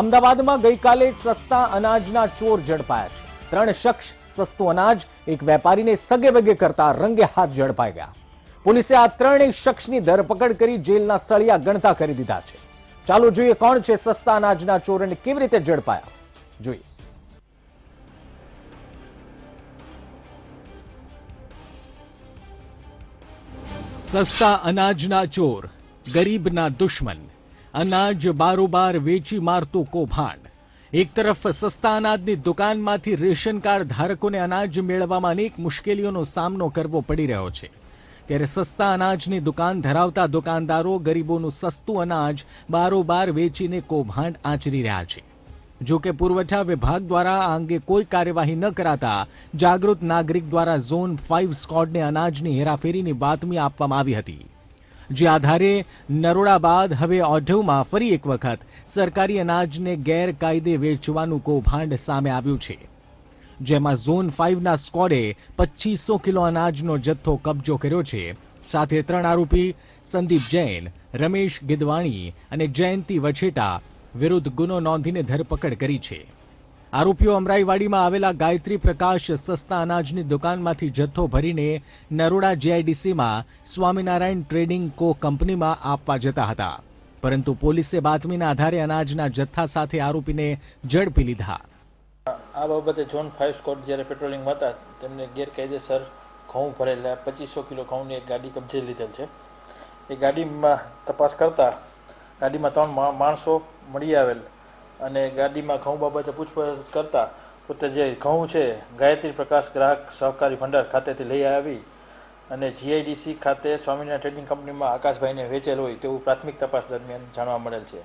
अमદાवाद में गई काले सस्ता अनाजना चोर झड़पाया है। त्रण शख्स सस्तु अनाज एक वेपारी ने सगे वगे करता रंगे हाथ झड़पाई गया। पुलिसे आ त्रणेय शख्सनी धरपकड़ करी जेलना सळिया गणता करी दीधा छे। चालो जोईए कोण छे सस्ता अनाजना चोर ने केवी रीते झड़पाया। जोईए सस्ता अनाजना चोर, गरीबना दुश्मन, अनाज बारोबार वेची मारतो कोभांड। एक तरफ सस्ता अनाजनी दुकानमांथी रेशन कार्ड धारकोने अनाज मेळववामां अनेक मुश्केलीओनो सामनो करवो पड़ी रह्यो छे। त्यारे सस्ता अनाजनी दुकान धरावता दुकानदारो गरीबोनुं सस्तुं अनाज बारोबार वेचीने कोभांड आचरी रह्या छे। जो के पुरवठा विभाग द्वारा आ अंगे कोई कार्यवाही न कराता जागृत नागरिक द्वारा झोन 5 स्क्वॉडने अनाजनी हेराफेरीनी बातमी आपवामां आवी हती। जे आधारे नरोड़ा बाद हवे ओढवमां फरी एक वखत सरकारी अनाजने गैरकायदे वेचवानुं कोभांड सामे आव्युं छे। जेमा झोन 5 ना स्क्वॉडे 2500 किलो अनाजनो जत्थो कब्जो कर्यो छे। साथे त्रण आरोपी संदीप जैन, रमेश गिदवाणी अने जयंती वछेटा विरुद्ध गुनो नोंधीने धरपकड़ करी छे। आरोपीओ अमराईवाडीमां आवेला गायत्री प्रकाश सस्ता अनाजनी दुकानमांथी जत्थो भरीने नरोड़ा जीआईडीसीमां स्वामीनारायण ट्रेडिंग को कंपनीमां आपवा जता हता, परंतु पोलीसे बातमीना आधारे अनाजना जत्था साथे आरोपीने झडपी लीधा। आ बाबते झोन 5 स्क्वॉड जैसे पेट्रोलिंग में था तमने गैरकायदेसर घऊँ भरेला 2500 किलो घऊँनी एक गाड़ी कब्जे लीधेल है। ए गाड़ी में तपास करता गाड़ी में 3 मणसों मड़ी आवेल अने गाड़ी में घऊँ बाबते पूछपरछ करता पोते जे घऊँ है गायत्री प्रकाश ग्राहक सहकारी भंडार खाते लई आई अने जीआईडीसी खाते स्वामीनारायण ट्रेडिंग कंपनी में आकाशभाई ने वेचेल होय तेवुं प्राथमिक तपास दरमियान जाणवा मळेल छे।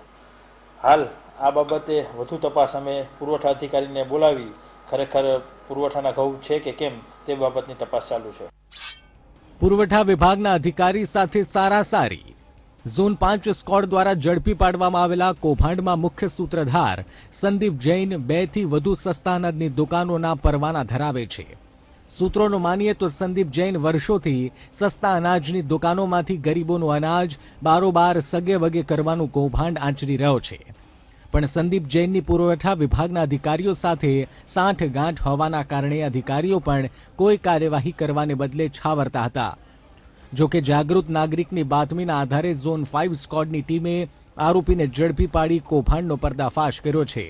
हाल आ बाबते वधु तपास अमे पुरवठा अधिकारी ने बोलावी खरेखर पुरवठाना घऊ छे के केम ते बाबतनी तपास चालू छे। पुरवठा विभागना अधिकारी साथे सारासारी झोन 5 स्क्वॉड द्वारा झड़पी पाडवामां आवेला कोभांडमां मुख्य सूत्रधार संदीप जैन 2 थी वधु सस्ता अनाजनी दुकानोना परवाना धरावे छे। सूत्रोनो मानीए तो संदीप जैन वर्षोथी सस्ता अनाजनी दुकानोमांथी गरीबोनुं अनाज बारोबार सगे वगे करवानुं कोभांड आचरी रह्यो छे, पण संदीप जैननी पुरवठा विभागना अधिकारीओ साथे सांठगांठ होवाना कारणे अधिकारीओ पण कोई कार्यवाही करवाने बदले छावरता हता। जो के जागृत नागरिकनी बातमीना आधारे झोन 5 स्क्वॉडनी टीमे आरोपीने झड़पी पाड़ी कोभांडनो पर्दाफाश कर्यो छे।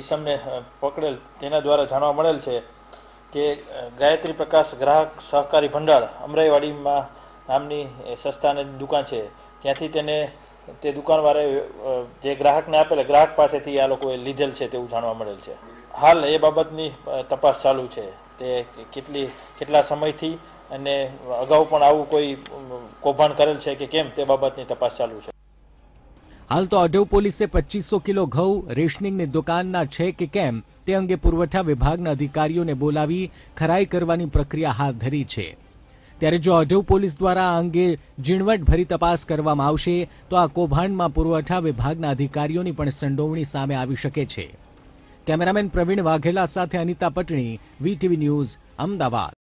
ईसमने पकड़ेल तेना द्वारा जाणवा मळेल छे के गायत्री प्रकाश ग्राहक सहकारी भंडार अमराईवाड़ी में नामनी सस्ता अनाजनी दुकान है त्यांथी तेने ते दुकानवाळे जे ग्राहक ने आपेल ग्राहक पासेथी आ लोकोए लीधेल छे तेवुं जाणवा मळेल छे। हाल ए बाबतनी तपास चालू छे ते केटला समयथी अने अगाऊ पण आवुं कोई कोभांड करेल छे के केम ते बाबतनी तपास चालू छे। हाल तो अढव पोलीसे 2500 किलो घऊ रेशनिंगनी दुकानना छे के केम ते अंगे पुरवठा विभागना अधिकारीओने बोलावी खराई करवानी प्रक्रिया हाथ धरी छे। त्यारे जो अढव पोलीस द्वारा आ अंगे झीणवट भरी तपास करवामां आवशे तो आ कोभांडमां पुरवठा विभागना अधिकारीओनी पण संडोवणी सामे आवी शके छे। कैमरामेन प्रवीण वाघेला साथे अनिता पटणी, वीटीवी न्यूज, अमदावाद।